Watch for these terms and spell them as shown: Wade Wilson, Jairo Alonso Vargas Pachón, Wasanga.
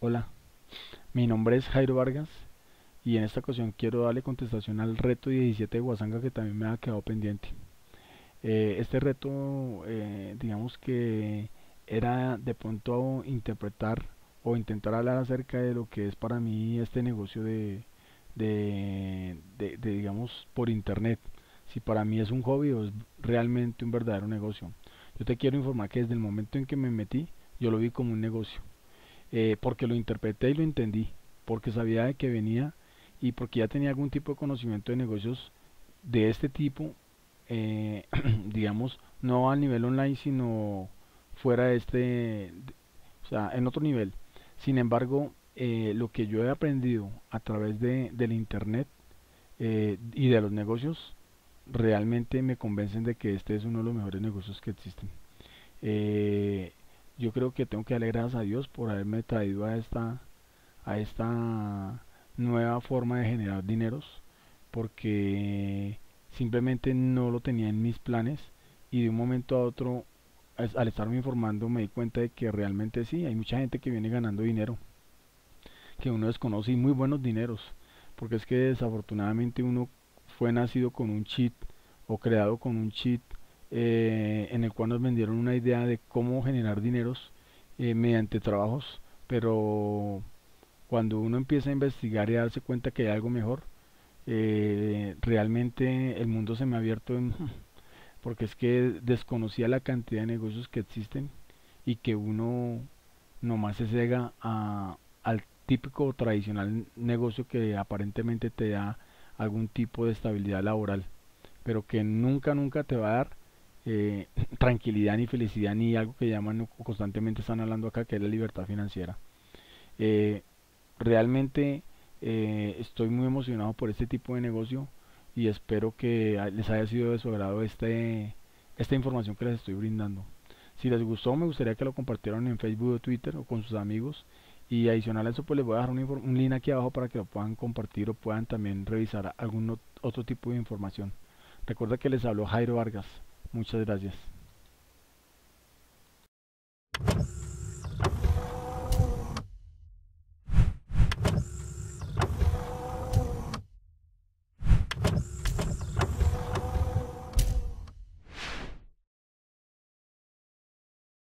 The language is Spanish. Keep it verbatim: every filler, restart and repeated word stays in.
Hola, mi nombre es Jairo Vargas y en esta ocasión quiero darle contestación al reto diecisiete de Wasanga que también me ha quedado pendiente. Eh, este reto, eh, digamos que era de pronto interpretar o intentar hablar acerca de lo que es para mí este negocio de, de, de, de digamos, por internet. Si para mí es un hobby o es realmente un verdadero negocio. Yo te quiero informar que desde el momento en que me metí, yo lo vi como un negocio. Eh, porque lo interpreté y lo entendí, porque sabía de qué venía y porque ya tenía algún tipo de conocimiento de negocios de este tipo, eh, digamos, no al nivel online, sino fuera de este, o sea, en otro nivel. Sin embargo, eh, lo que yo he aprendido a través de, del internet eh, y de los negocios, realmente me convencen de que este es uno de los mejores negocios que existen. Eh, Yo creo que tengo que darle gracias a Dios por haberme traído a esta, a esta nueva forma de generar dineros, porque simplemente no lo tenía en mis planes y de un momento a otro, al estarme informando, me di cuenta de que realmente sí, hay mucha gente que viene ganando dinero, que uno desconoce, y muy buenos dineros, porque es que desafortunadamente uno fue nacido con un chip o creado con un chip, Eh, en el cual nos vendieron una idea de cómo generar dineros eh, mediante trabajos, pero cuando uno empieza a investigar y a darse cuenta que hay algo mejor, eh, realmente el mundo se me ha abierto en, porque es que desconocía la cantidad de negocios que existen y que uno nomás se cega a, al típico o tradicional negocio que aparentemente te da algún tipo de estabilidad laboral, pero que nunca nunca te va a dar Eh, tranquilidad ni felicidad, ni algo que llaman, constantemente están hablando acá, que es la libertad financiera. Eh, realmente eh, estoy muy emocionado por este tipo de negocio y espero que les haya sido de su agrado este, esta información que les estoy brindando. Si les gustó, me gustaría que lo compartieran en Facebook o Twitter o con sus amigos, y adicional a eso pues les voy a dejar un, un link aquí abajo para que lo puedan compartir o puedan también revisar algún otro tipo de información. Recuerda que les habló Jairo Vargas. Muchas gracias.